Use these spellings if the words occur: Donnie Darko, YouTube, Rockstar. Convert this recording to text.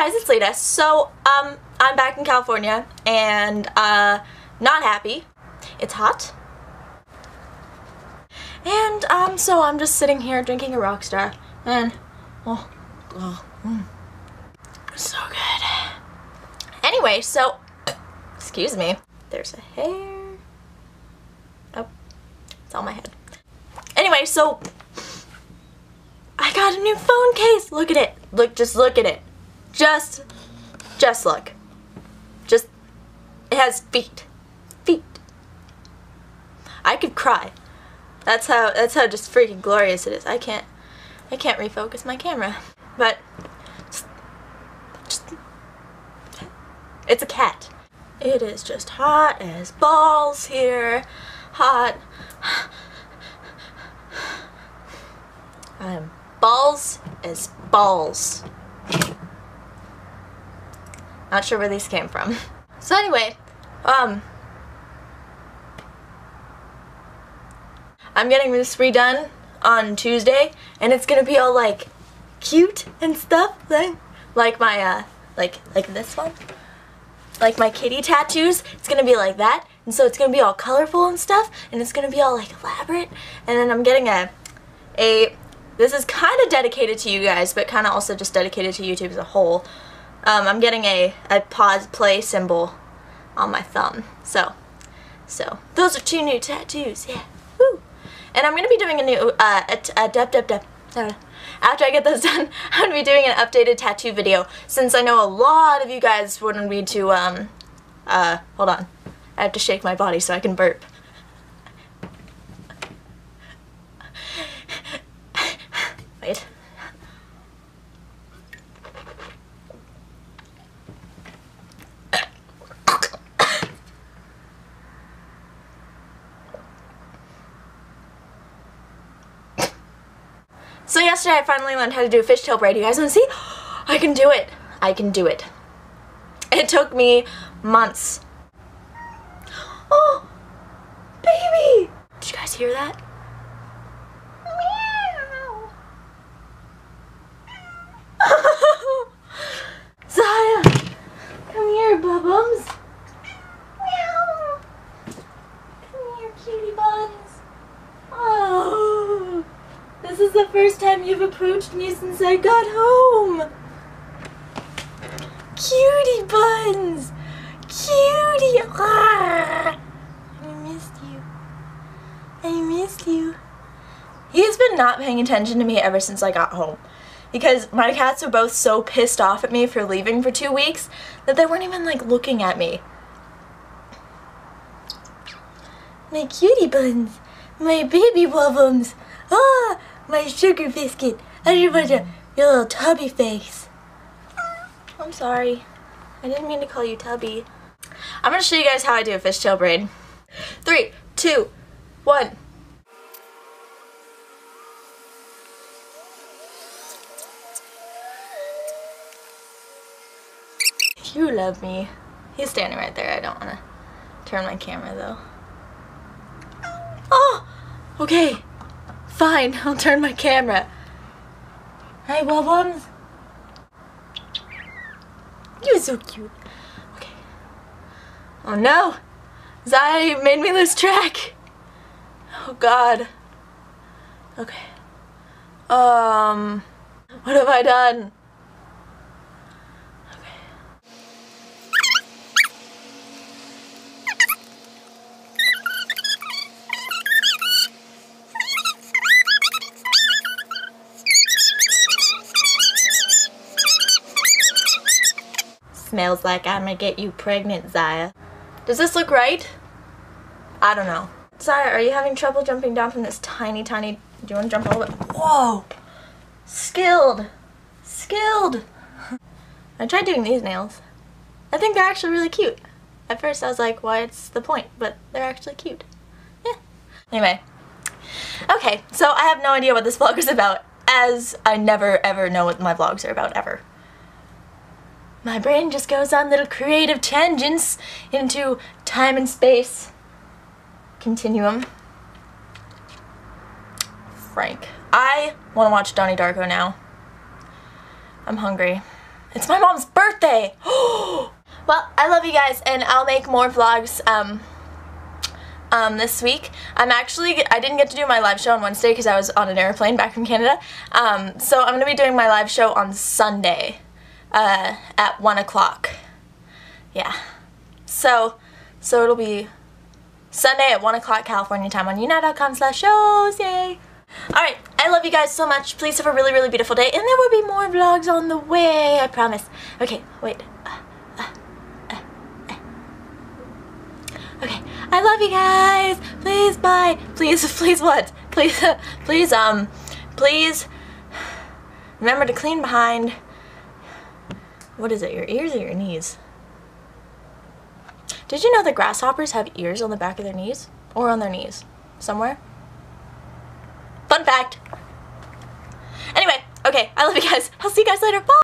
guys, it's Lita. So, I'm back in California and, not happy. It's hot. And, so I'm just sitting here drinking a Rockstar and, so good. Anyway, so, excuse me. There's a hair. Oh, it's on my head. Anyway, so, I got a new phone case. Look at it. Look at it. Just look. Just, it has feet. Feet. I could cry. That's how just freaking glorious it is. I can't refocus my camera. But, it's a cat. It is just hot as balls here. Hot. I'm balls as balls. Not sure where these came from. So anyway, I'm getting this redone on Tuesday, and it's gonna be all like cute and stuff, like my like this one, like my kitty tattoos. It's gonna be like that, and so it's gonna be all colorful and stuff, and it's gonna be all like elaborate. And then I'm getting a this is kind of dedicated to you guys, but kind of also just dedicated to YouTube as a whole. I'm getting a pause play symbol on my thumb. So those are two new tattoos. Yeah, woo! And I'm gonna be doing a new after I get those done, I'm gonna be doing an updated tattoo video, since I know a lot of you guys wanted me to hold on, I have to shake my body so I can burp. Wait. So yesterday I finally learned how to do a fishtail braid. You guys want to see? I can do it. I can do it. It took me months. Oh, baby! Did you guys hear that? Bubbles. Meow. Come here, cutie buns. Oh, this is the first time you've approached me since I got home. Cutie buns. Cutie. Ah, I missed you. I missed you. He's been not paying attention to me ever since I got home, because my cats are both so pissed off at me for leaving for 2 weeks that they weren't even like looking at me. My cutie buns, my baby bubbles, ah, my sugar biscuit, everybody, your little tubby face. I'm sorry, I didn't mean to call you tubby. I'm gonna show you guys how I do a fishtail braid. 3, 2, 1. You love me. He's standing right there. I don't want to turn my camera though. Oh! Okay. Fine. I'll turn my camera. Hi, Bubbles. You're so cute. Okay. Oh no! Zai made me lose track. Oh god. Okay. What have I done? Smells like I'm gonna get you pregnant, Zaya. Does this look right? I don't know. Zaya, are you having trouble jumping down from this tiny... Do you want to jump all the way? Whoa! Skilled! Skilled! I tried doing these nails. I think they're actually really cute. At first I was like, why, it's the point, but they're actually cute. Yeah. Anyway. Okay, so I have no idea what this vlog is about, as I never ever know what my vlogs are about, ever. My brain just goes on little creative tangents into time and space continuum. Frank. I want to watch Donnie Darko now. I'm hungry. It's my mom's birthday. Well, I love you guys, and I'll make more vlogs this week. I didn't get to do my live show on Wednesday because I was on an airplane back from Canada. So I'm going to be doing my live show on Sunday at 1 o'clock. Yeah. So it'll be Sunday at 1 o'clock California time on youna.com/shows. Yay! Alright, I love you guys so much. Please have a really, really beautiful day. And there will be more vlogs on the way, I promise. Okay, wait. Okay, I love you guys. Please bye. Please what? Please remember to clean behind. What is it, your ears or your knees? Did you know that grasshoppers have ears on the back of their knees? Or on their knees? Somewhere? Fun fact. Anyway, okay, I love you guys. I'll see you guys later. Bye!